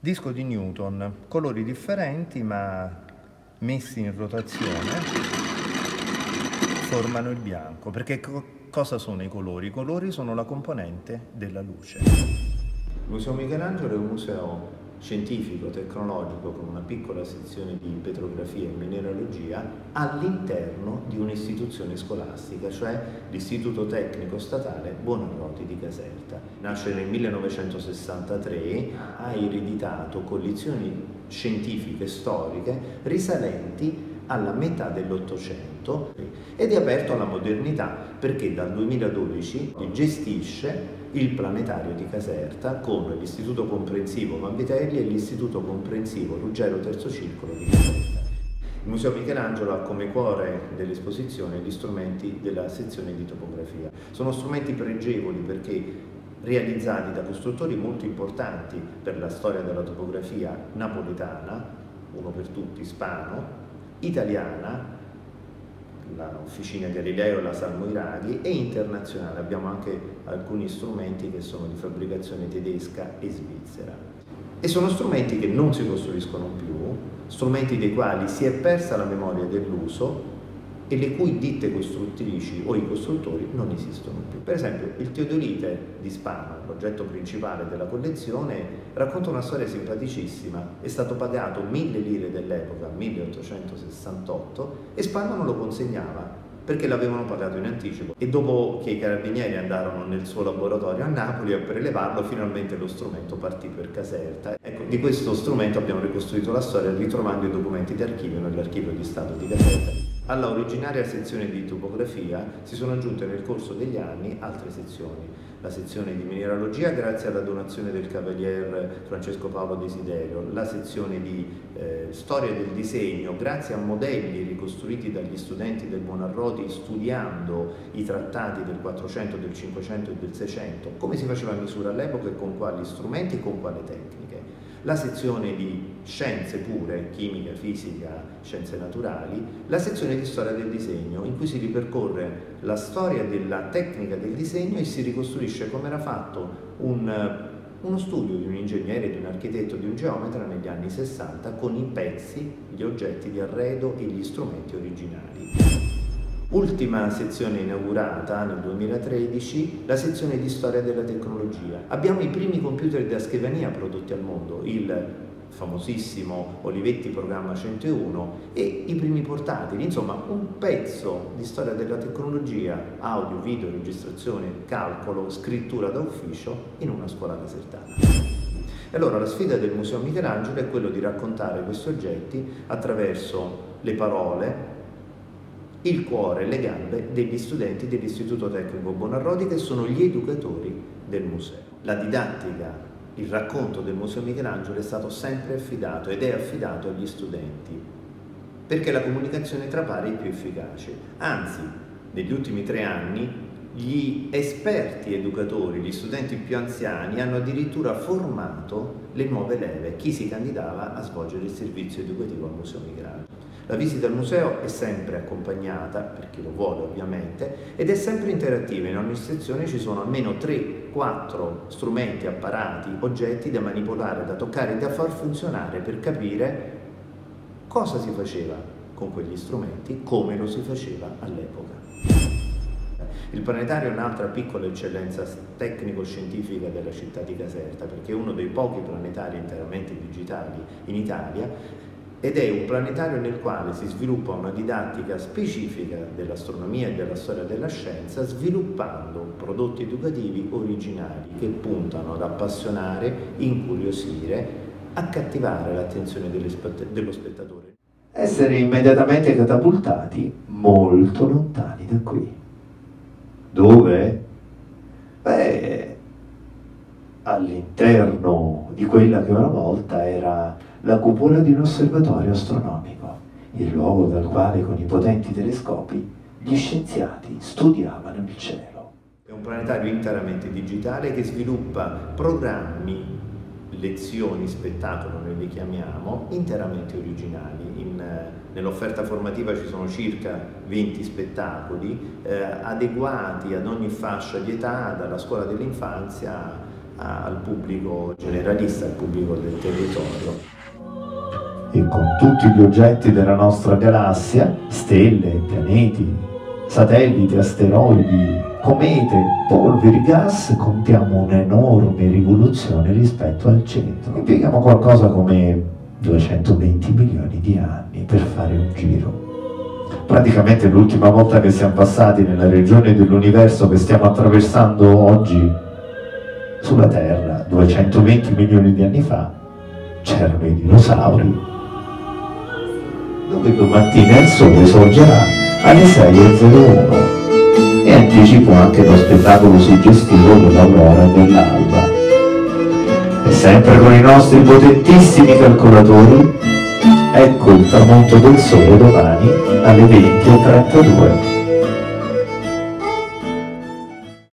Disco di Newton, colori differenti ma messi in rotazione formano il bianco, perché cosa sono i colori? I colori sono la componente della luce. Il Museo Michelangelo è un museo scientifico, tecnologico, con una piccola sezione di petrografia e mineralogia all'interno di un'istituzione scolastica, cioè l'Istituto Tecnico Statale Buonarroti di Caserta. Nasce nel 1963, ha ereditato collezioni scientifiche storiche risalenti alla metà dell'Ottocento ed è aperto alla modernità, perché dal 2012 gestisce il planetario di Caserta con l'Istituto Comprensivo Vanvitelli e l'Istituto Comprensivo Ruggero III Circolo di Caserta. Il Museo Michelangelo ha come cuore dell'esposizione gli strumenti della sezione di topografia. Sono strumenti pregevoli perché realizzati da costruttori molto importanti per la storia della topografia napoletana, uno per tutti, Spano, italiana, la Officina Galileo, la Salmo Iraghi, e internazionale. Abbiamo anche alcuni strumenti che sono di fabbricazione tedesca e svizzera. E sono strumenti che non si costruiscono più, strumenti dei quali si è persa la memoria dell'uso e le cui ditte costruttrici o i costruttori non esistono più. Per esempio il Teodolite di Spano, l'oggetto principale della collezione, racconta una storia simpaticissima. È stato pagato 1.000 lire dell'epoca, 1868, e Spano non lo consegnava perché l'avevano pagato in anticipo, e dopo che i carabinieri andarono nel suo laboratorio a Napoli a prelevarlo, finalmente lo strumento partì per Caserta. Ecco, di questo strumento abbiamo ricostruito la storia ritrovando i documenti di archivio nell'archivio di Stato di Caserta. Alla originaria sezione di topografia si sono aggiunte nel corso degli anni altre sezioni. La sezione di mineralogia grazie alla donazione del cavalier Francesco Paolo Desiderio, la sezione di storia del disegno grazie a modelli ricostruiti dagli studenti del Buonarroti studiando i trattati del 400, del 500 e del 600, come si faceva misura all'epoca e con quali strumenti e con quale tecniche. La sezione di scienze pure, chimica, fisica, scienze naturali, la sezione di storia del disegno, in cui si ripercorre la storia della tecnica del disegno e si ricostruisce come era fatto uno studio di un ingegnere, di un architetto, di un geometra negli anni 60 con i pezzi, gli oggetti di arredo e gli strumenti originali. Ultima sezione inaugurata nel 2013, la sezione di storia della tecnologia. Abbiamo i primi computer da scrivania prodotti al mondo, il famosissimo Olivetti Programma 101 e i primi portatili, insomma un pezzo di storia della tecnologia, audio, video, registrazione, calcolo, scrittura da ufficio in una scuola casertana. E allora la sfida del Museo Michelangelo è quella di raccontare questi oggetti attraverso le parole, il cuore e le gambe degli studenti dell'Istituto Tecnico Buonarroti, che sono gli educatori del museo. La didattica, il racconto del Museo Michelangelo è stato sempre affidato ed è affidato agli studenti, perché la comunicazione tra pari è più efficace. Anzi, negli ultimi 3 anni gli esperti educatori, gli studenti più anziani, hanno addirittura formato le nuove leve, chi si candidava a svolgere il servizio educativo al Museo Michelangelo. La visita al museo è sempre accompagnata, per chi lo vuole ovviamente, ed è sempre interattiva. In ogni sezione ci sono almeno 3-4 strumenti, apparati, oggetti da manipolare, da toccare e da far funzionare per capire cosa si faceva con quegli strumenti, come lo si faceva all'epoca. Il planetario è un'altra piccola eccellenza tecnico-scientifica della città di Caserta, perché è uno dei pochi planetari interamente digitali in Italia, ed è un planetario nel quale si sviluppa una didattica specifica dell'astronomia e della storia della scienza, sviluppando prodotti educativi originali che puntano ad appassionare, incuriosire, accattivare l'attenzione dello spettatore. Essere immediatamente catapultati molto lontani da qui. Dove? Beh, all'interno di quella che una volta era la cupola di un osservatorio astronomico, il luogo dal quale con i potenti telescopi gli scienziati studiavano il cielo. È un planetario interamente digitale che sviluppa programmi, lezioni, spettacolo, noi li chiamiamo, interamente originali. Nell'offerta formativa ci sono circa 20 spettacoli adeguati ad ogni fascia di età, dalla scuola dell'infanzia al pubblico generalista, al pubblico del territorio. E con tutti gli oggetti della nostra galassia, stelle, pianeti, satelliti, asteroidi, comete, polveri, gas, compiamo un'enorme rivoluzione rispetto al centro. Impieghiamo qualcosa come 220 milioni di anni per fare un giro. Praticamente l'ultima volta che siamo passati nella regione dell'universo che stiamo attraversando oggi sulla Terra, 220 milioni di anni fa, c'erano i dinosauri. Dove domattina il sole sorgerà alle 6:01 e anticipo anche lo spettacolo suggestivo dell'aurora dell'alba. E sempre con i nostri potentissimi calcolatori, ecco il tramonto del sole domani alle 20:32.